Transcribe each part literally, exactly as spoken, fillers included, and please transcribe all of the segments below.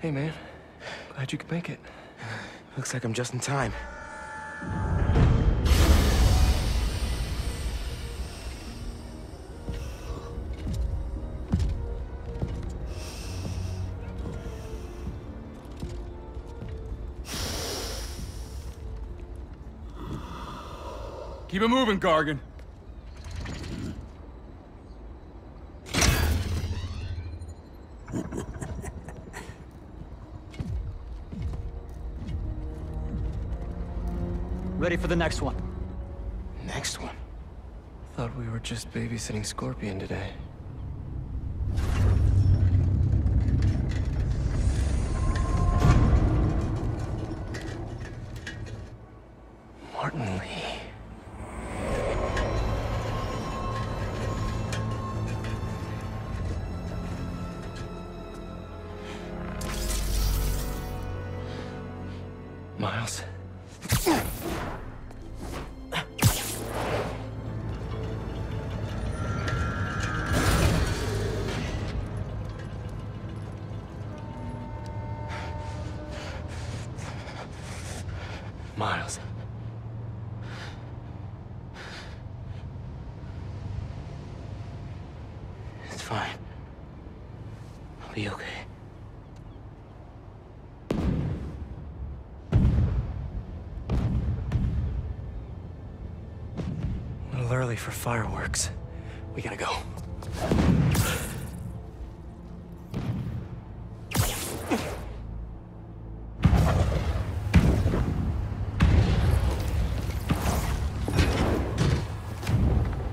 Hey, man. Glad you could make it. Looks like I'm just in time. Keep it moving, Gargan. Ready for the next one. Next one? Thought we were just babysitting Scorpion today. Martin Lee. Miles. Miles. It's fine. I'll be okay. Early for fireworks. We gotta go.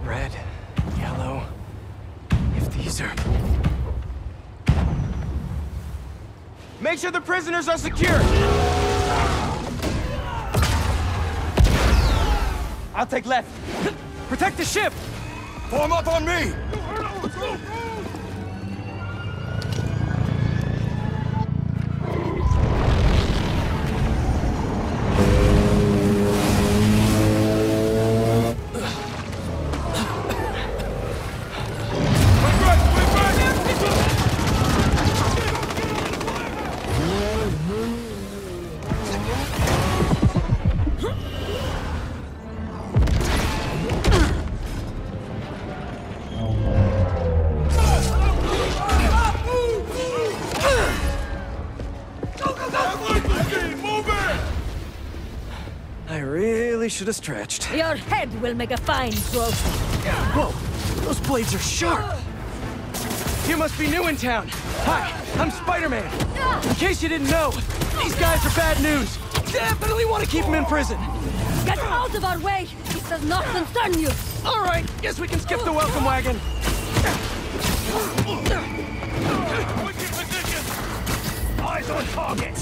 Red, yellow. If these are... Make sure the prisoners are secure! I'll take left. Protect the ship! Form up on me! I really should have stretched. Your head will make a fine trophy. Whoa, those blades are sharp. You must be new in town. Hi, I'm Spider-Man. In case you didn't know, these guys are bad news. Definitely want to keep them in prison. Get out of our way. This does not concern you. All right, guess we can skip the welcome wagon. Wicked position. Eyes on target.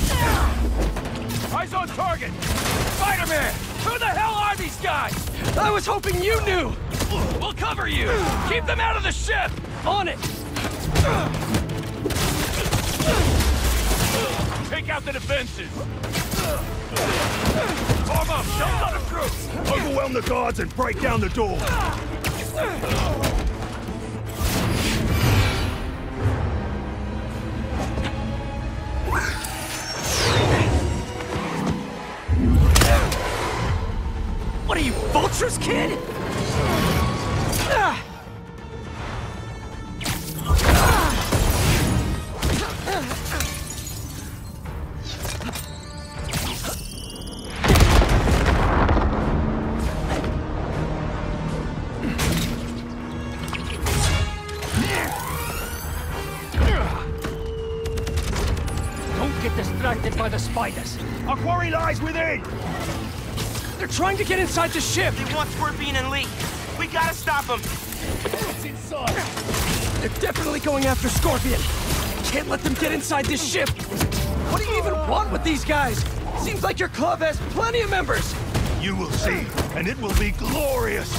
Eyes on target! Spider-Man! Who the hell are these guys? I was hoping you knew! We'll cover you! Keep them out of the ship! On it! Take out the defenses! Arm up! Don't let them through! Overwhelm the guards and break down the door! What are you, vultures, kid? Distracted by the spiders. Our quarry lies within! They're trying to get inside the ship! They want Scorpion and Lee. We gotta stop them! What's inside? They're definitely going after Scorpion. Can't let them get inside this ship! What do you even want with these guys? Seems like your club has plenty of members! You will see, and it will be glorious!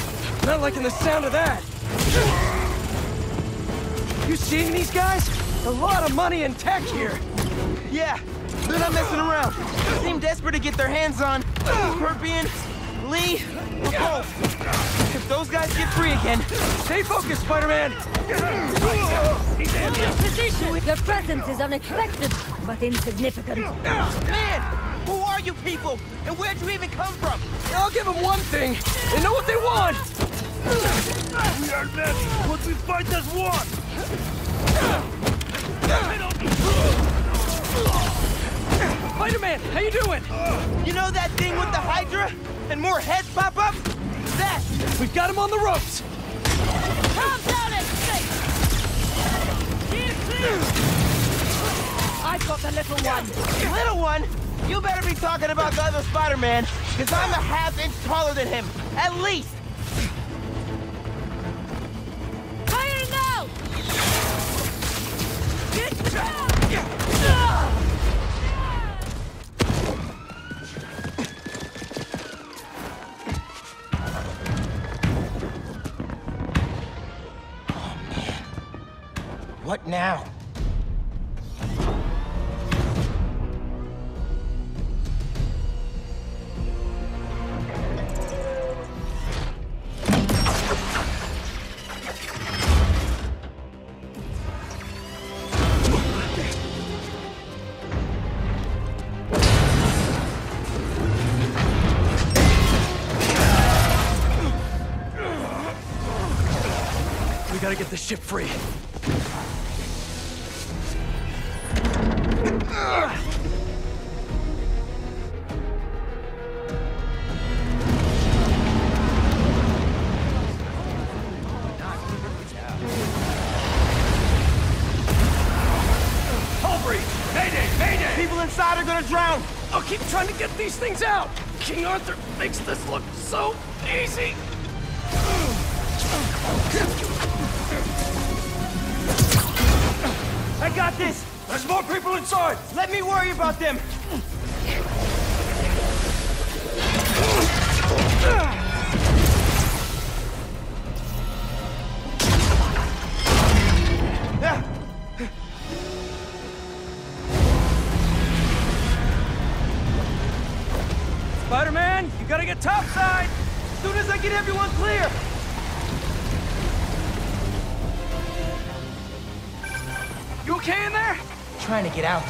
Not liking the sound of that! You seeing these guys? A lot of money and tech here. Yeah, they're not messing around. They seem desperate to get their hands on Scorpion, Lee, or both. If those guys get free again, stay focused, Spider-Man. Position. Your presence is unexpected, but insignificant. Man, who are you people? And where'd you even come from? I'll give them one thing. They know what they want. We are men. What we fight as one. Spider-Man, how you doing? You know that thing with the Hydra? And more heads pop up? That! We've got him on the ropes! Calm down and safe! I've got the little one! Little one? You better be talking about the other Spider-Man, because I'm a half inch taller than him, at least! What now? We gotta get the ship free. Drown. I'll keep trying to get these things out. King Arthur makes this look so easy. I got this. There's more people inside. Let me worry about them. Spider-Man, you gotta get topside! As soon as I get everyone clear! You okay in there? Trying to get out.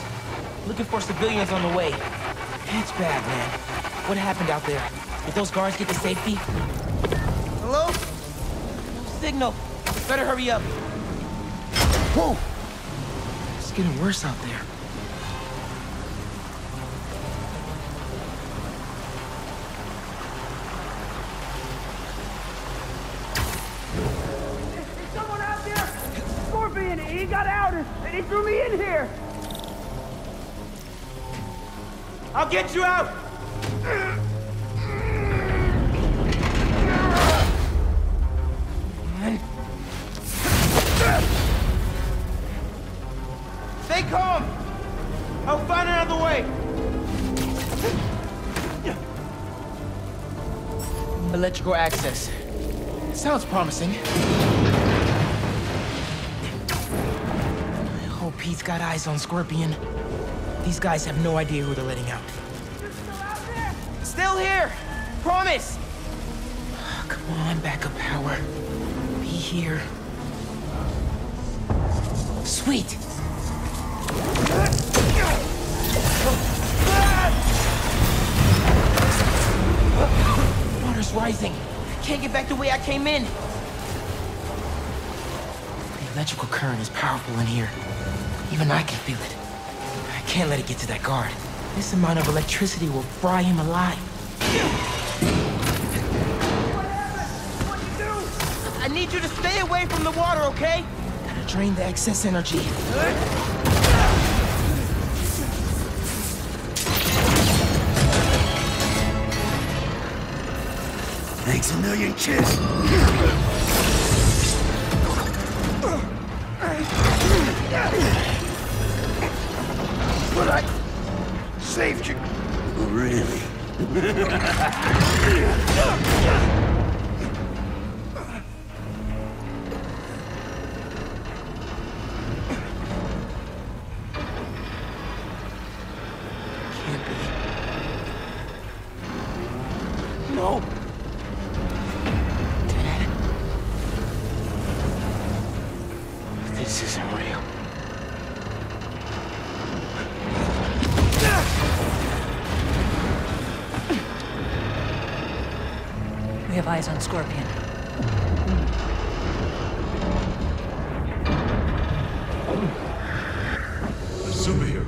Looking for civilians on the way. It's bad, man. What happened out there? Did those guards get to safety? Hello? Signal. Better hurry up. Whoa! It's getting worse out there. He got out and he threw me in here! I'll get you out! Stay calm! I'll find another way! Electrical access. Sounds promising. Pete's got eyes on Scorpion. These guys have no idea who they're letting out. You're still out there? Still here! Promise! Oh, come on, backup power. Be here. Sweet! Water's rising. Can't get back the way I came in. The electrical current is powerful in here. Even I can feel it. I can't let it get to that guard. This amount of electricity will fry him alive. What happened? What did you do? I need you to stay away from the water, okay? Gotta drain the excess energy. Thanks a million, kids. But I saved you. Really? eyes on Scorpion. A superhero.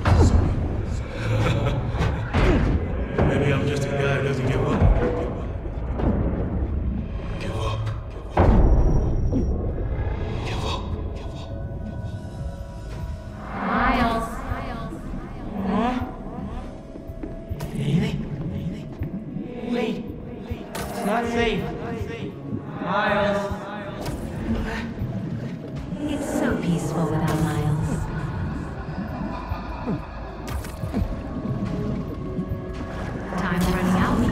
Maybe I'm just a guy who doesn't give up. Give up. Give up. Give up. Miles. Huh? Really? Really? Wait. It's not safe. Miles. It's so peaceful without Miles. Time's running out, Miles.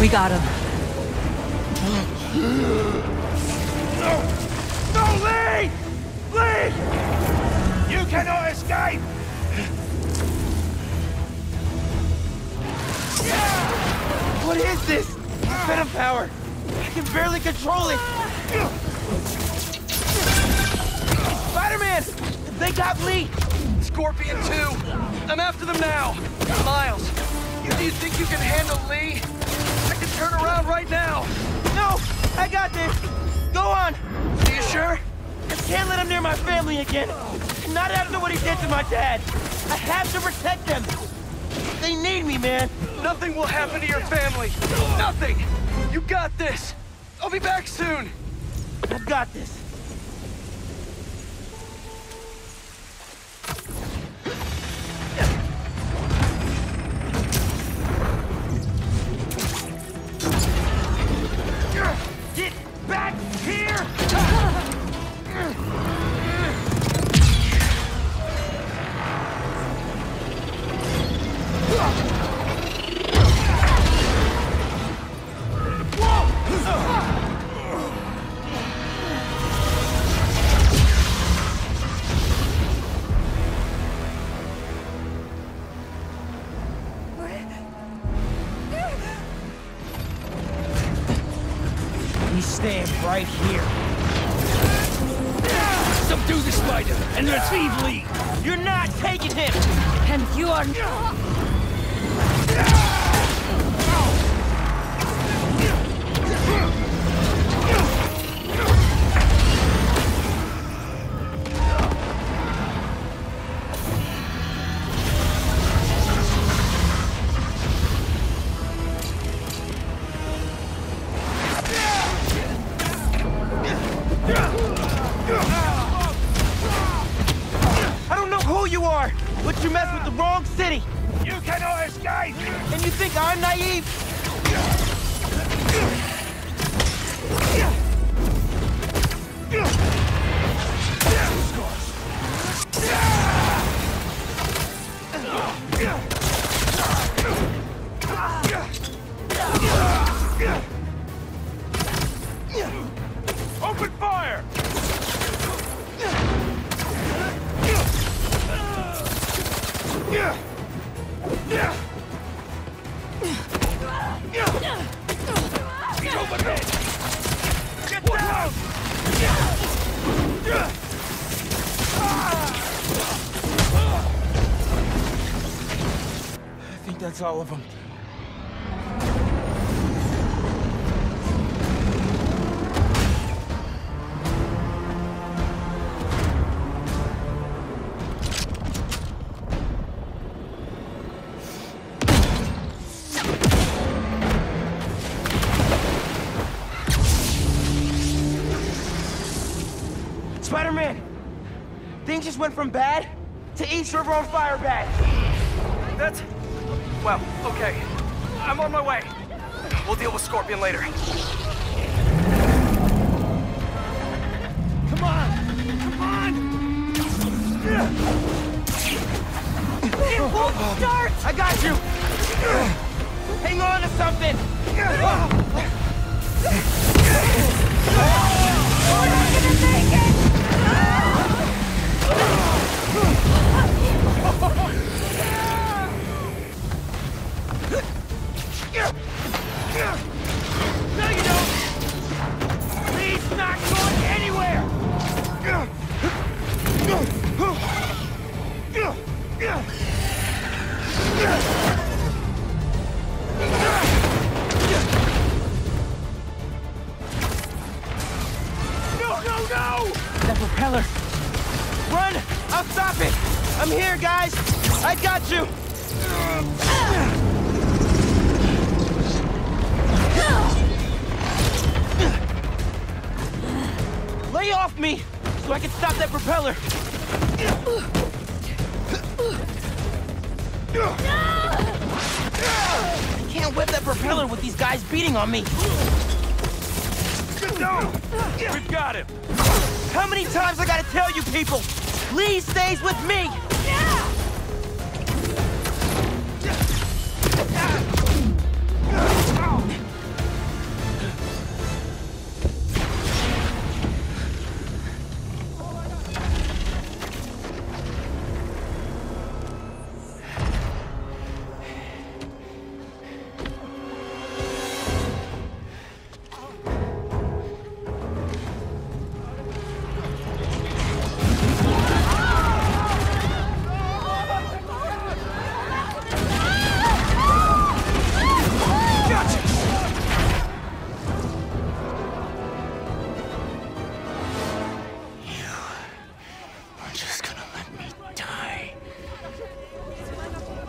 We got him. No! No, Lee! Lee! You cannot escape! Yeah! What is this? Venom power! I can barely control it! Spider-Man! They got Lee! Scorpion too! I'm after them now! Miles, do you think you can handle Lee? Turn around right now! No! I got this! Go on! Are you sure? I can't let him near my family again! Not after what he did to my dad! I have to protect them! They need me, man! Nothing will happen to your family! Nothing! You got this! I'll be back soon! I've got this! He's staying right here. Subdue the spider and retrieve Lee. You're not taking him, and you are not. But you messed with the wrong city! You cannot escape! And you think I'm naive? Open fire! I think that's all of them. Spider-Man! Things just went from bad to East River on fire bad. That's... well, okay. I'm on my way. We'll deal with Scorpion later. Come on! Come on! It won't start! I got you! Hang on to something! We're not gonna make it! No, you don't! Lee's not going anywhere! No, no, no! That propeller! Run! I'll stop it! I'm here, guys! I got you! Lay off me so I can stop that propeller! No! I can't whip that propeller with these guys beating on me! No! We've got him! How many times I gotta tell you people? Lee stays with me! Yeah.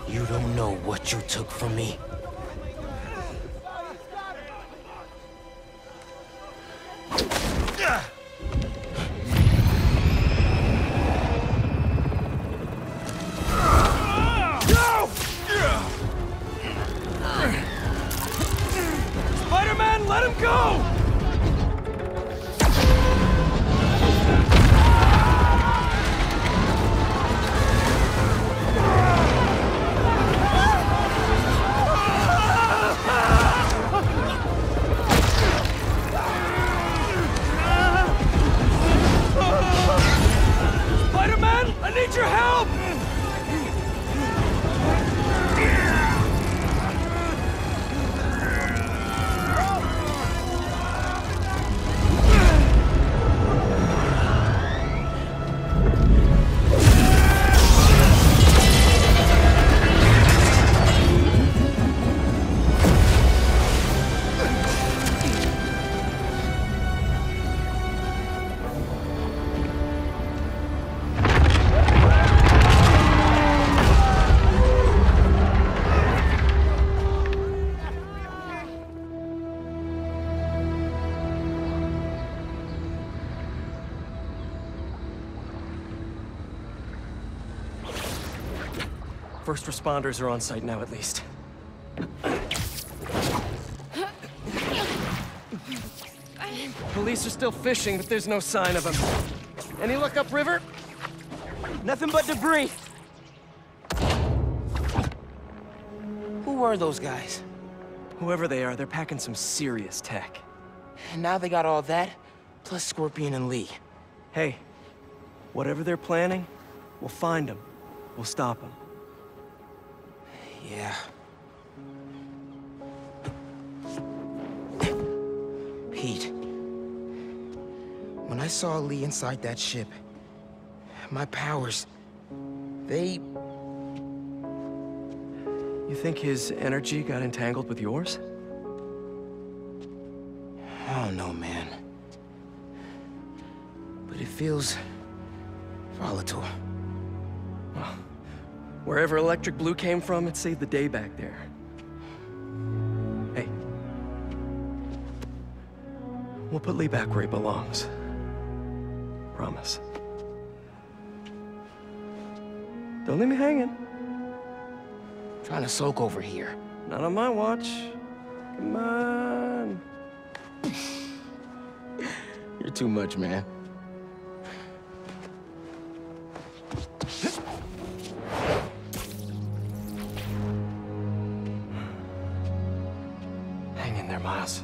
You don't know what you took from me. Spider-Man, let him go! First responders are on site now, at least. Police are still fishing, but there's no sign of them. Any luck upriver? Nothing but debris. Who are those guys? Whoever they are, they're packing some serious tech. And now they got all that, plus Scorpion and Lee. Hey, whatever they're planning, we'll find them. We'll stop them. Yeah. Pete, when I saw Lee inside that ship, my powers, they... You think his energy got entangled with yours? I don't know, man. But it feels volatile. Well. Wherever Electric Blue came from, it saved the day back there. Hey. We'll put Lee back where he belongs. Promise. Don't leave me hanging. I'm trying to soak over here. Not on my watch. Come on. You're too much, man. Hang in there, Miles.